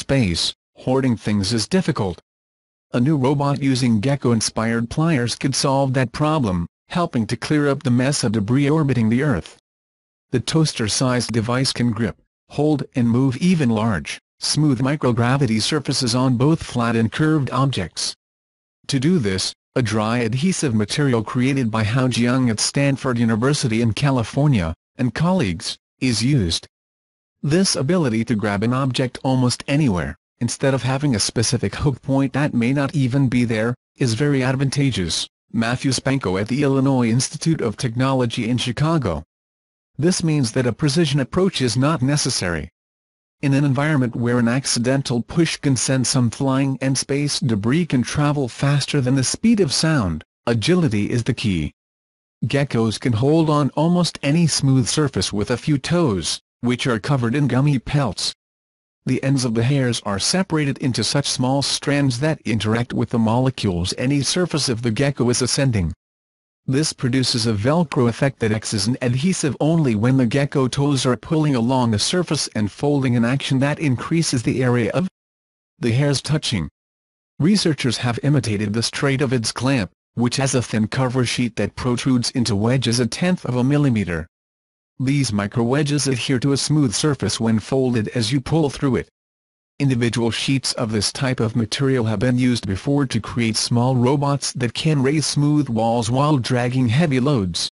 space, hoarding things is difficult. A new robot using gecko-inspired pliers could solve that problem, helping to clear up the mess of debris orbiting the Earth. The toaster-sized device can grip, hold and move even large, smooth microgravity surfaces on both flat and curved objects. To do this, a dry adhesive material created by Hao Jiang at Stanford University in California, and colleagues, is used. This ability to grab an object almost anywhere, instead of having a specific hook point that may not even be there, is very advantageous, Matthew Spenko at the Illinois Institute of Technology in Chicago. This means that a precision approach is not necessary. In an environment where an accidental push can send some flying and space debris can travel faster than the speed of sound, agility is the key. Geckos can hold on almost any smooth surface with a few toes, which are covered in gummy pelts. The ends of the hairs are separated into such small strands that interact with the molecules any surface of the gecko is ascending. This produces a Velcro effect that acts as an adhesive only when the gecko toes are pulling along the surface and folding, an action that increases the area of the hairs touching. Researchers have imitated this trait of its clamp, which has a thin cover sheet that protrudes into wedges 1/10 of a millimeter. These micro-wedges adhere to a smooth surface when folded as you pull through it. Individual sheets of this type of material have been used before to create small robots that can raise smooth walls while dragging heavy loads.